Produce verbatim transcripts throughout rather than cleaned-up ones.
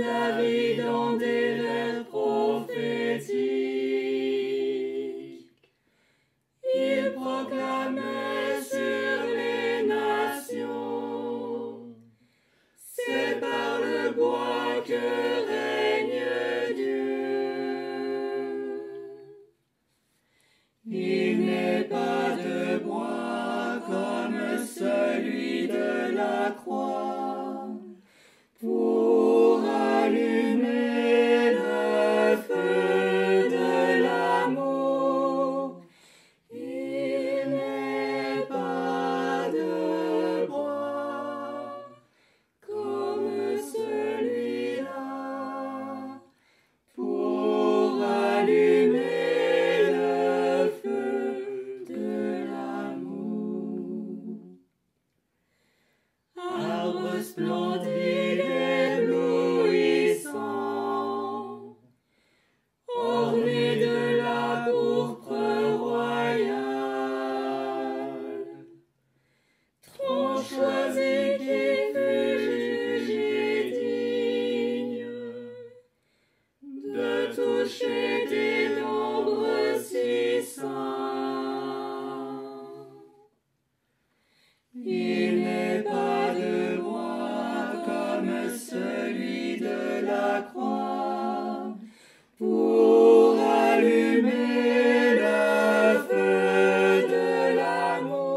David en délire prophétique. Il proclamait sur les nations, c'est par le bois que règne Dieu. Il n'est pas de bois comme celui de la croix, pour allumer le feu de l'amour. Il n'est pas de bois comme celui-là, pour allumer le feu de l'amour. Arbre splendide, choisi qui fut jugé digne de toucher des nombres si saints. Il n'est pas de bois comme celui de la croix, pour allumer le feu de l'amour.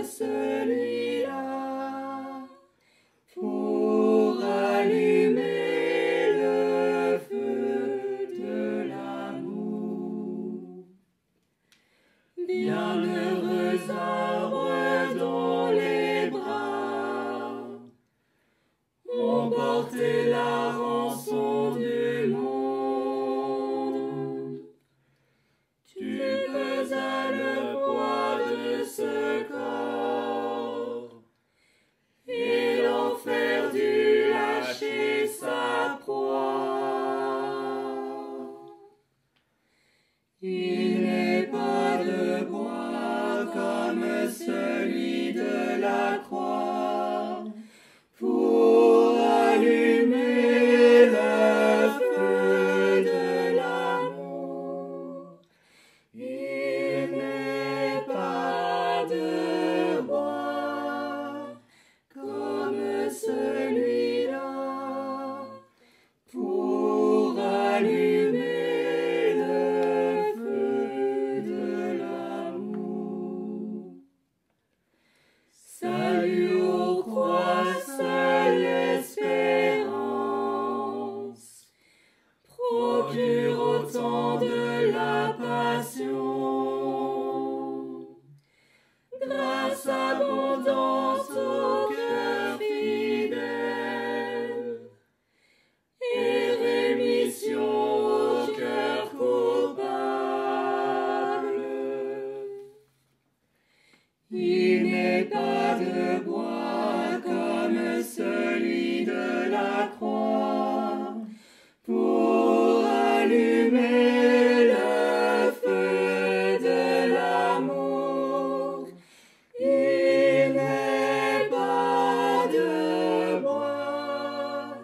Celui-là, pour allumer le feu de l'amour. Bienheureux arbres dont les bras ont porté la rançon du monde, tu pesas le poids de ce corps. Il n'est pas de bois comme celui de la croix, pour allumer le feu de l'amour. Il n'est pas de bois comme celui-là, pour allumer au temps de la passion, grâce abondante au cœur fidèle et rémission au cœur coupable. Il n'est pas de bois comme celui de la croix, pour allumer le feu de l'amour. Il n'est pas de bois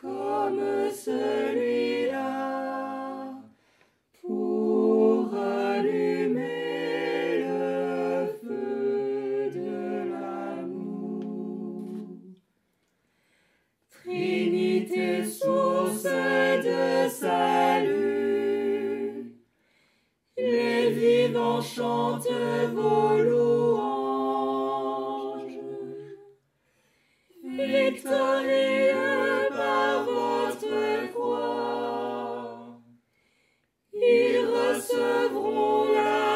comme celui-là, pour allumer le feu de l'amour. Trinité, source de salut, les vivants chantent vos louanges, victorieux par votre croix, ils recevront la